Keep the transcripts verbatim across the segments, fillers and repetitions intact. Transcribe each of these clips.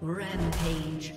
Rampage.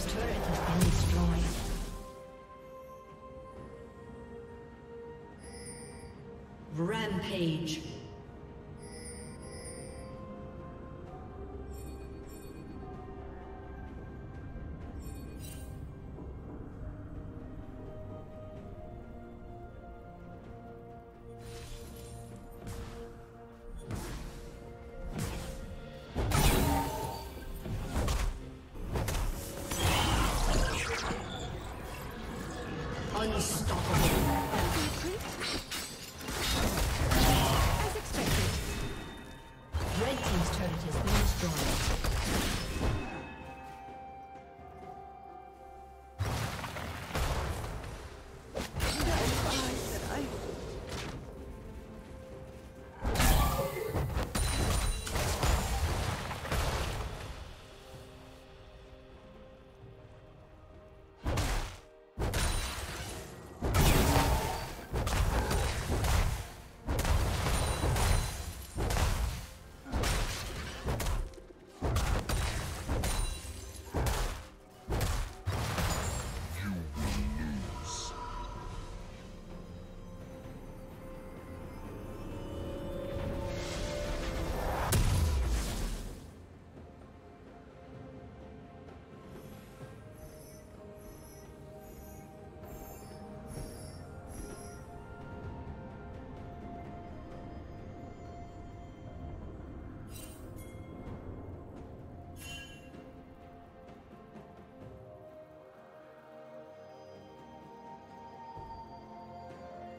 team's turret has been destroyed. Rampage.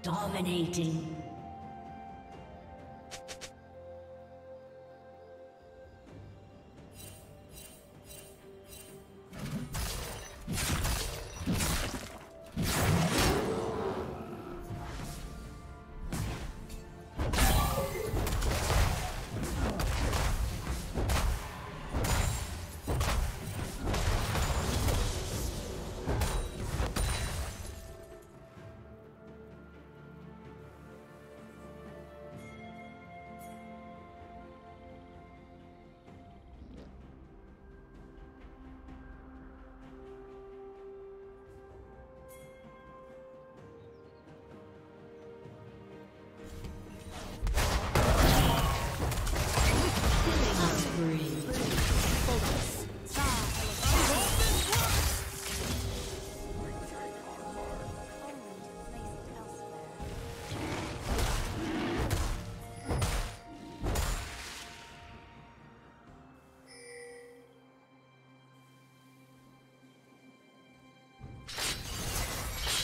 Dominating.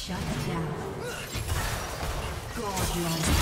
Shut down. God love.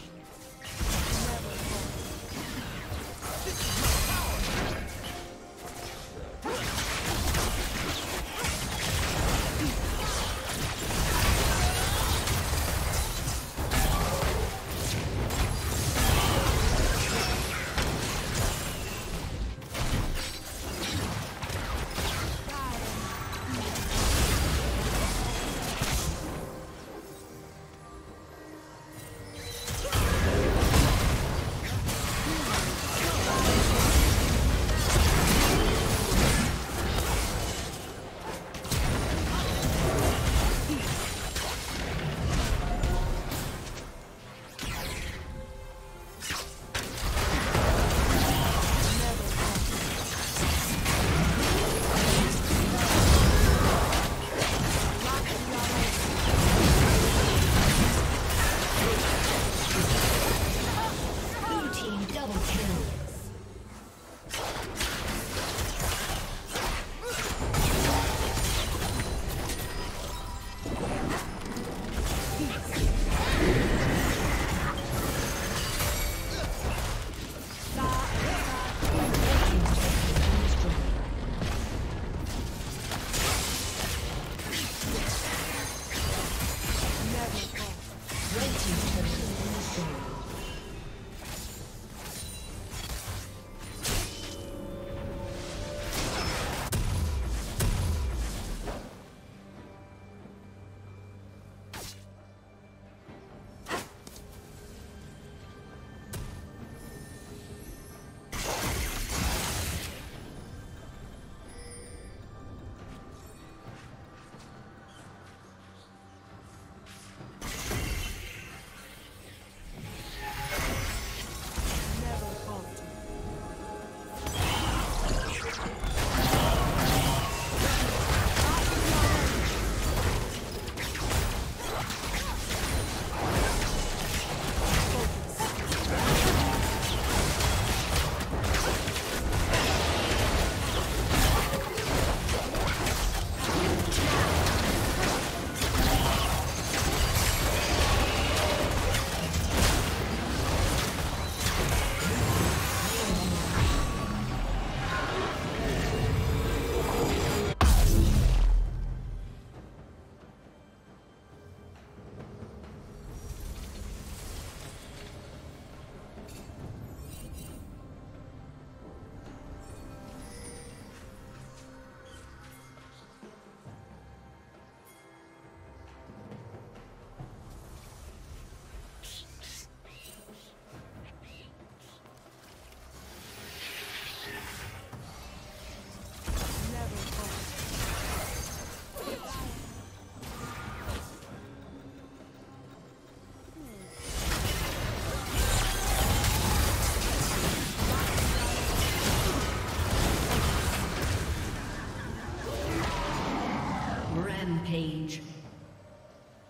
Rampage.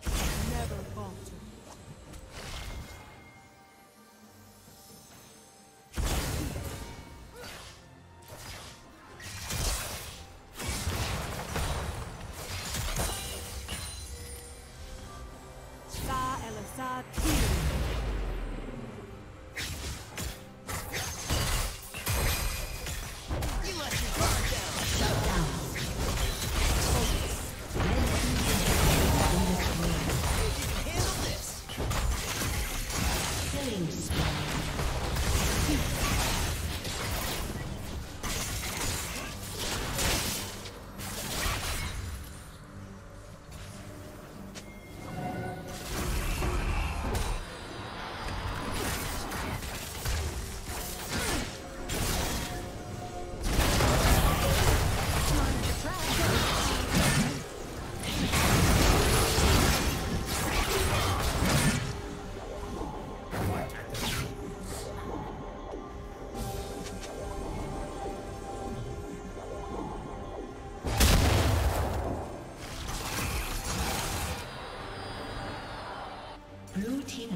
Never falter. Star Elisad.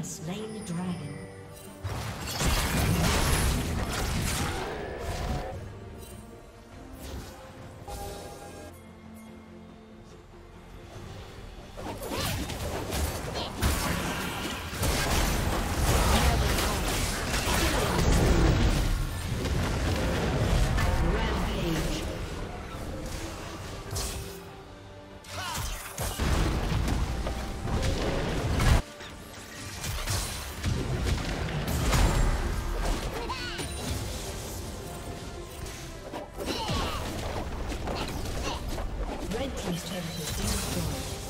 Slain the dragon. Red team's turret has been destroyed.